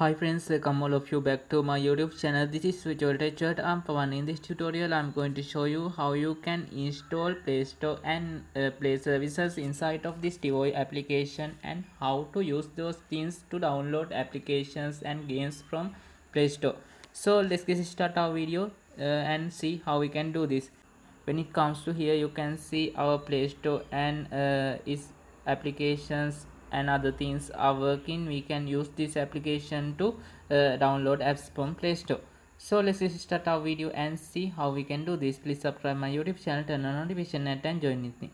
Hi friends, welcome all of you back to my YouTube channel. This is Switch. I'm Pawan. In this tutorial I'm going to show you how you can install Play Store and Play Services inside of this Twoyi application and how to use those things to download applications and games from Play Store. So let's get start our video and see how we can do this. When it comes to here, you can see our Play Store and its applications and other things are working. We can use this application to download apps from Play Store. So let's start our video and see how we can do this. Please subscribe my YouTube channel, turn on notification and join with me.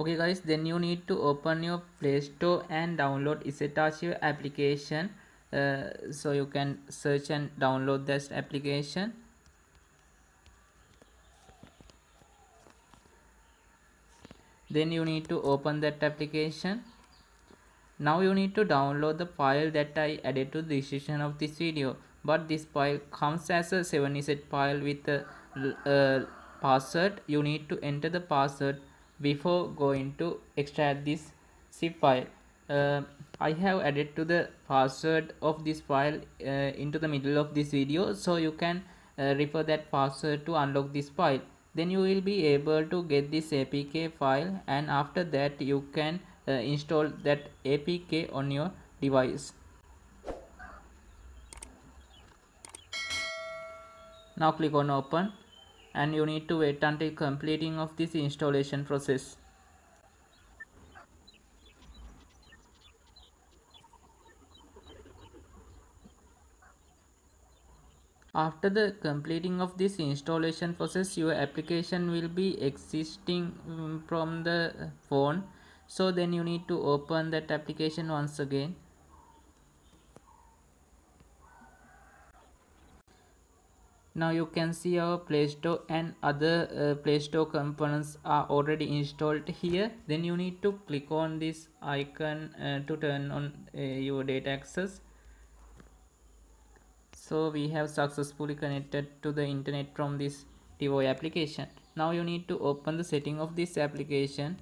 Okay guys, then you need to open your Play Store and download iZip application, so you can search and download this application. Then you need to open that application. Now you need to download the file that I added to the description of this video, but this file comes as a 7zip file with a password. You need to enter the password before going to extract this zip file. I have added to the password of this file into the middle of this video, so you can refer that password to unlock this file. Then you will be able to get this APK file, and after that you can install that APK on your device. Now click on open, and you need to wait until completing of this installation process. After the completing of this installation process, your application will be existing from the phone. So then you need to open that application once again. Now you can see our Play Store and other Play Store components are already installed here. Then you need to click on this icon to turn on your data access. So we have successfully connected to the internet from this Twoyi application. Now you need to open the setting of this application,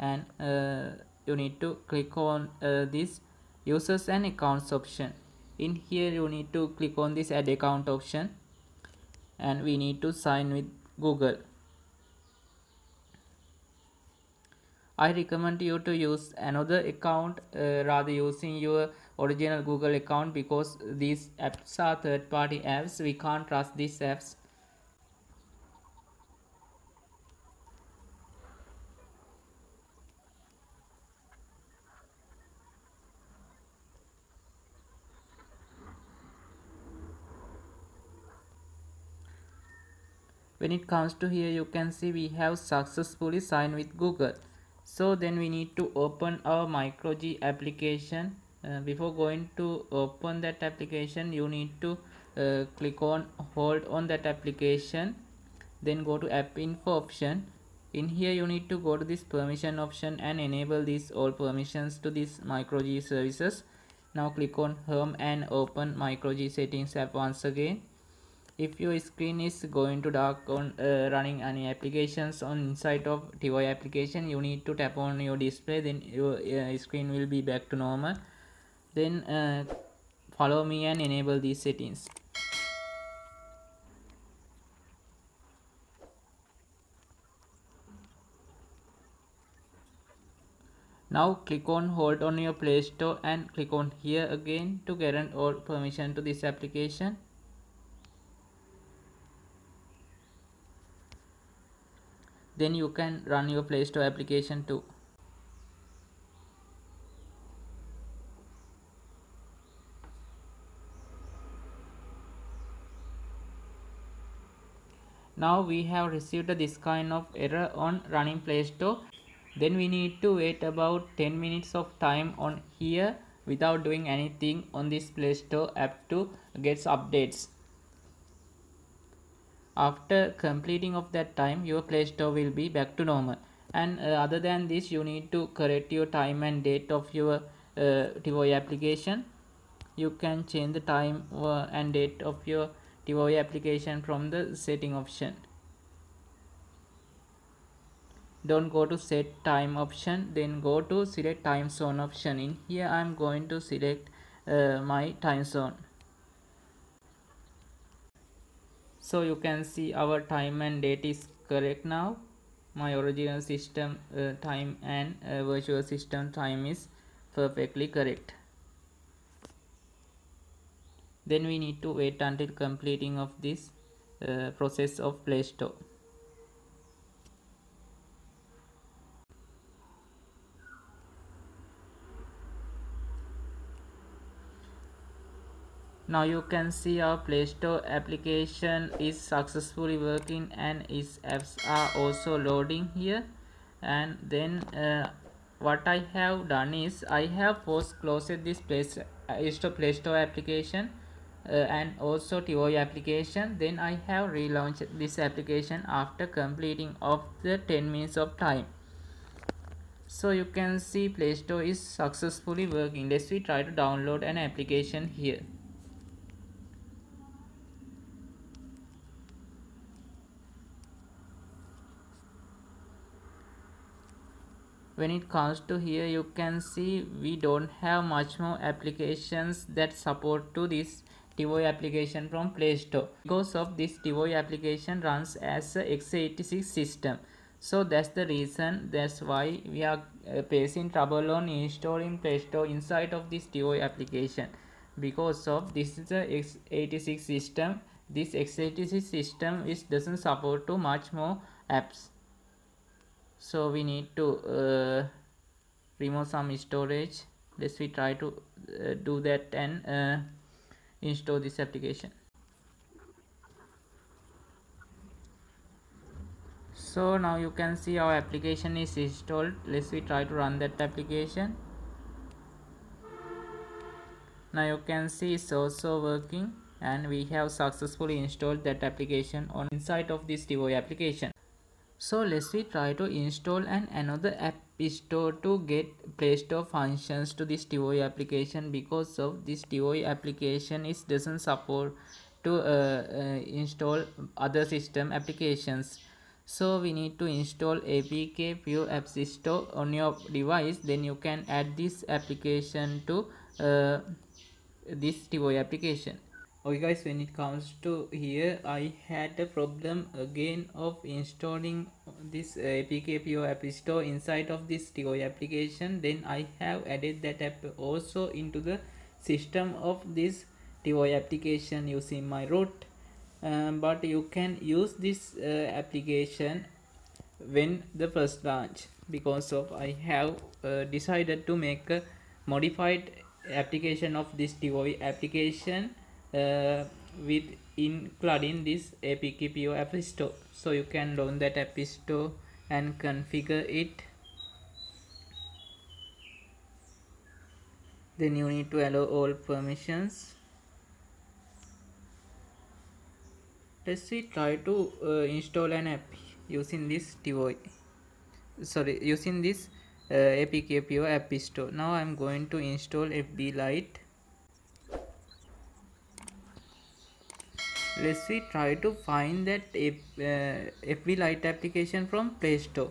and you need to click on this users and accounts option. In here you need to click on this add account option, and we need to sign with Google. I recommend you to use another account rather using your original Google account, because these apps are third-party apps. We can't trust these apps. When it comes to here, you can see we have successfully signed with Google. So then we need to open our MicroG application. Before going to open that application, you need to click on hold on that application, then go to app info option. In here you need to go to this permission option and enable these all permissions to this MicroG services. Now click on home and open MicroG settings app once again. If your screen is going to dark on running any applications on inside of Twoyi application, you need to tap on your display, then your screen will be back to normal. Then follow me and enable these settings. Now click on hold on your Play Store and click on here again to grant all permission to this application. Then you can run your Play Store application too. Now we have received this kind of error on running Play Store. Then we need to wait about 10 minutes of time on here without doing anything on this Play Store app to get updates. After completing of that time, your Play Store will be back to normal. And other than this, you need to correct your time and date of your Twoyi application. You can change the time and date of your Twoyi application from the setting option. Don't go to set time option, then go to select time zone option. In here I am going to select my time zone. So you can see our time and date is correct now. My original system time and virtual system time is perfectly correct. Then we need to wait until completing of this process of Play Store. Now you can see our Play Store application is successfully working and its apps are also loading here. And then what I have done is I have first closed this Play Store application and also Twoyi application. Then I have relaunched this application after completing of the 10 minutes of time. So you can see Play Store is successfully working. Let's we try to download an application here. When it comes to here, you can see we don't have much more applications that support to this Twoyi application from Play Store. Because of this, Twoyi application runs as a x86 system. So that's the reason, that's why we are facing trouble on installing Play Store inside of this Twoyi application. Because of this is a x86 system, this x86 system doesn't support to much more apps. So we need to remove some storage. Let's we try to do that and install this application. So now you can see our application is installed. Let's we try to run that application. Now you can see it's also working and we have successfully installed that application on inside of this Twoyi application. So let's we try to install another app store to get Play Store functions to this Twoyi application. Because of this Twoyi application, it doesn't support to install other system applications. So we need to install APKPure app store on your device. Then you can add this application to this Twoyi application. Okay guys, when it comes to here, I had a problem again of installing this APKPure app store inside of this Twoyi application. Then I have added that app also into the system of this Twoyi application using my root. But you can use this application when the first launch. Because of I have decided to make a modified application of this Twoyi application with including this APKPure app store. So you can load that app store and configure it. Then you need to allow all permissions. Let's see try to install an app using this APKPure app store. Now I'm going to install FB Lite. Let's see try to find that FB Lite application from Play Store.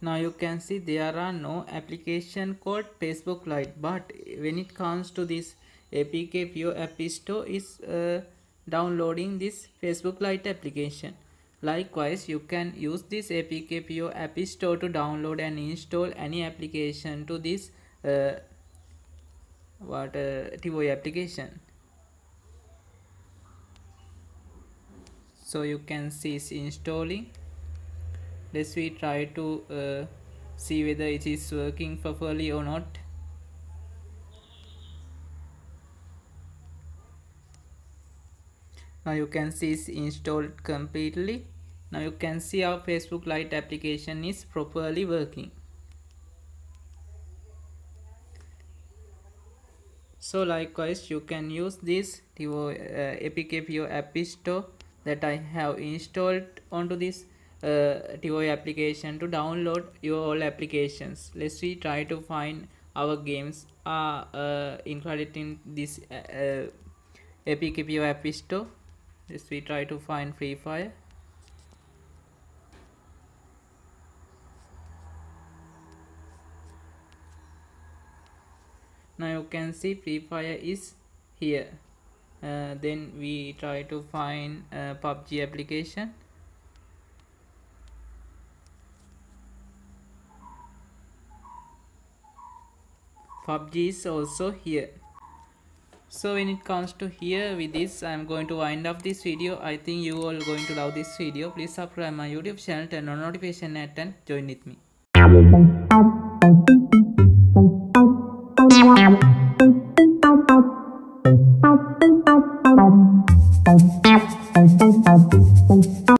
Now you can see there are no application called Facebook Lite, but when it comes to this APKPure app store is downloading this Facebook Lite application. Likewise, you can use this APKPure app store to download and install any application to this Twoyi application. So you can see it's installing. Let's we try to see whether it is working properly or not. Now you can see it's installed completely. Now you can see our Facebook Lite application is properly working. So likewise you can use this APKPure app store that I have installed onto this Twoyi application to download your all applications. Let's see, try to find our games are included in this APKPure app store. Let's see, try to find Free Fire. Now you can see Free Fire is here. Then we try to find PUBG application. PUBG is also here. So when it comes to here, with this I'm going to wind up this video. I think you all are going to love this video. Please subscribe my YouTube channel, turn on notification and join with me.